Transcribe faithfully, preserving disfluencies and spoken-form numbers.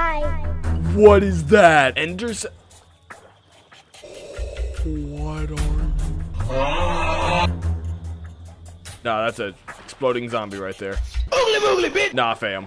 Hi. What is that? Ender's. What are you? Nah, that's a exploding zombie right there. Oogly boogly, bitch. Nah, fam.